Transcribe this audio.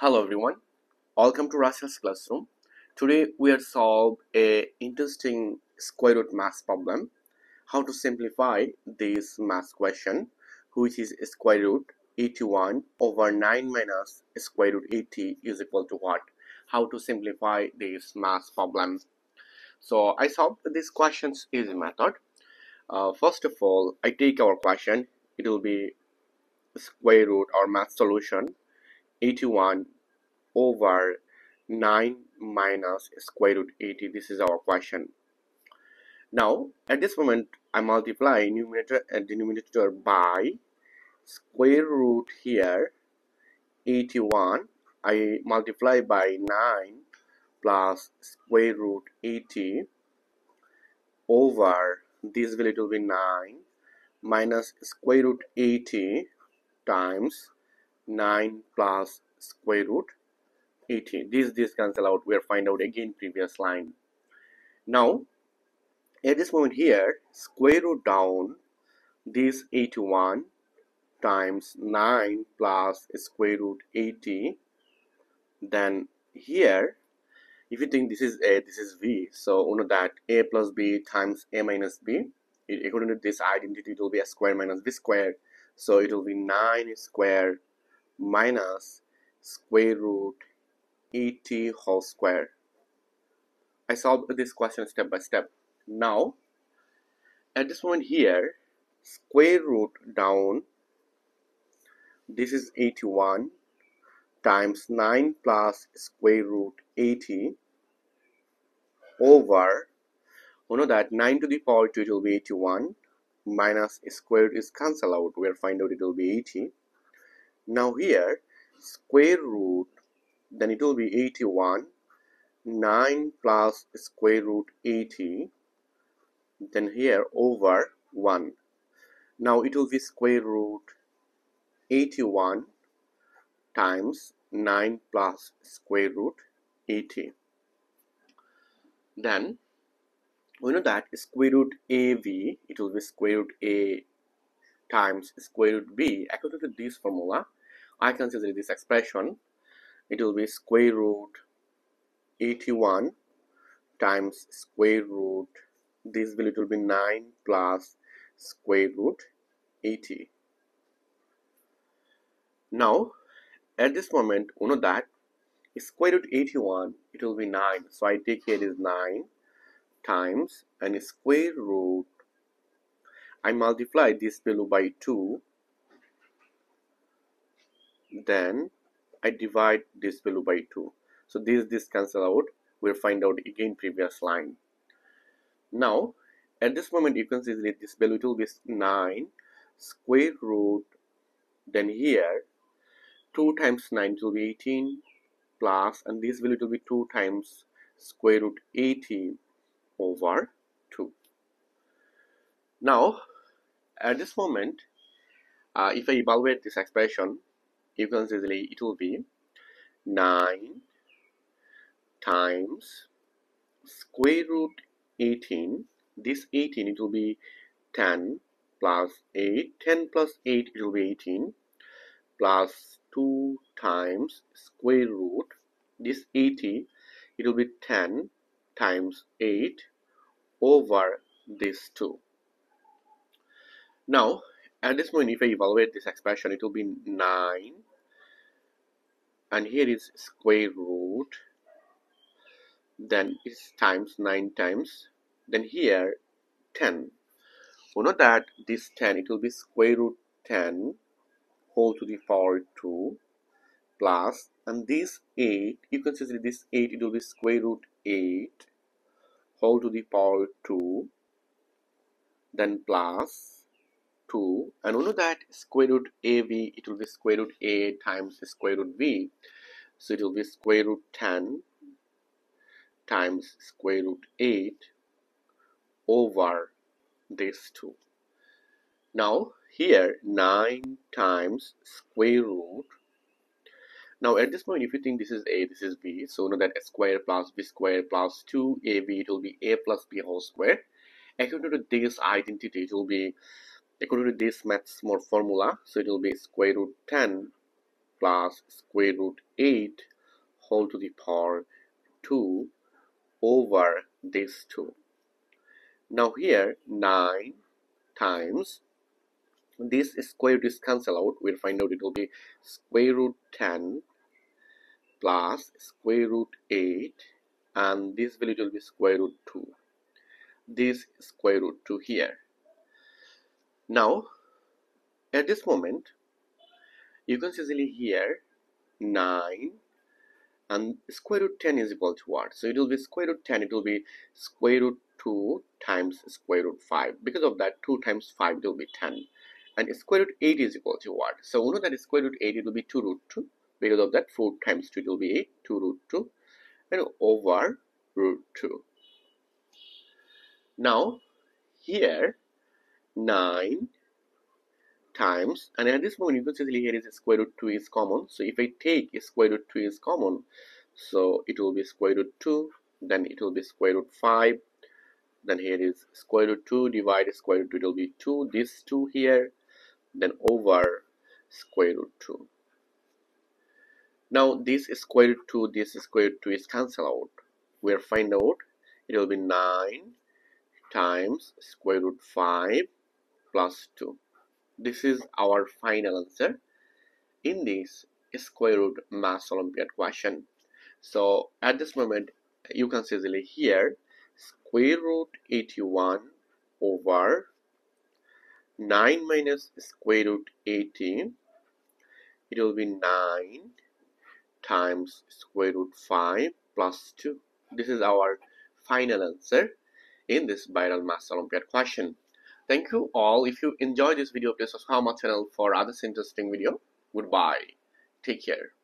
Hello everyone, welcome to Rashel's Classroom. Today we are solve a interesting square root math problem. How to simplify this math question, which is square root 81 over 9 minus square root 80 is equal to what? How to simplify this math problem. So I solved these questions easy method. First of all, I take our question. It will be square root or math solution 81 over 9 minus square root 80. This is our question. Now at this moment I multiply numerator and denominator by square root here 81. I multiply by 9 plus square root 80 over this value. It will be 9 minus square root 80 times 9 plus square root 80. This cancel out. We'll find out again previous line. Now at this moment here, square root down this 81 times 9 plus square root 80. Then here, if you think this is a, this is b, so you know that a plus b times a minus b. According to this identity, it will be a square minus b square. So it will be 9 square minus square root 80 whole square. I solved this question step by step. Now at this moment here, square root down this is 81 times 9 plus square root 80 over, you know that 9 to the power 2 it will be 81 minus square root is cancel out. We'll find out it will be 80. Now here square root, then it will be 81 9 plus square root 80, then here over 1. Now it will be square root 81 times 9 plus square root 80. Then we know that square root AB, it will be square root A times square root B. According to this formula, I consider this expression, it will be square root 81 times square root, this value it will be 9 plus square root 80. Now at this moment, you know that square root 81, it will be 9. So I take here is 9 times and square root, I multiply this value by 2, then I divide this value by 2. So this cancel out. We'll find out again previous line. Now at this moment you can see that this value it will be 9 square root, then here 2 times 9 it will be 18 plus, and this value it will be 2 times square root 80 over 2. Now at this moment if I evaluate this expression, you can see it will be 9 times square root 18, this 18 it will be 10 plus 8, 10 plus 8 it will be 18 plus 2 times square root, this 80 it will be 10 times 8 over this 2. Now at this point if I evaluate this expression, it will be 9 and here is square root, then it's times 9 times, then here 10. You know that this 10 it will be square root 10 whole to the power 2 plus, and this 8 you can see this 8 it will be square root 8 whole to the power 2, then plus 2, and you know that square root AB it will be square root A times square root B, so it will be square root 10 times square root 8 over this 2. Now here 9 times square root. Now at this point if you think this is a, this is b, so know that a square plus b square plus 2ab it will be a plus b whole square. According to this identity it will be, according to this maths more formula, so it will be square root 10 plus square root 8 whole to the power 2 over this 2. Now here 9 times this square root is cancelled out. We'll find out it will be square root 10 plus square root 8, and this value will be square root 2. This square root 2 here. Now at this moment you can easily hear 9 and square root 10 is equal to what? So it will be square root 10, it will be square root 2 times square root 5. Because of that 2 times 5 will be 10. And square root 8 is equal to what? So we know that square root 8 it will be 2 root 2. Because of that 4 times 2 it will be 8, 2 root 2 and over root 2. Now here 9 times, and at this moment you can see here is square root 2 is common. So if I take square root 2 is common, so it will be square root 2, then it will be square root 5, then here is square root 2 divided square root 2, it will be 2, this 2 here, then over square root 2. Now this square root 2, this square root 2 is cancelled out. We'll find out it will be 9 times square root 5 plus 2. This is our final answer in this square root math Olympiad question. So at this moment you can see easily here square root 81 over 9 minus square root 80, it will be 9 times square root 5 plus 2. This is our final answer in this viral math Olympiad question. Thank you all. If you enjoyed this video, please subscribe my channel for others interesting video. Goodbye. Take care.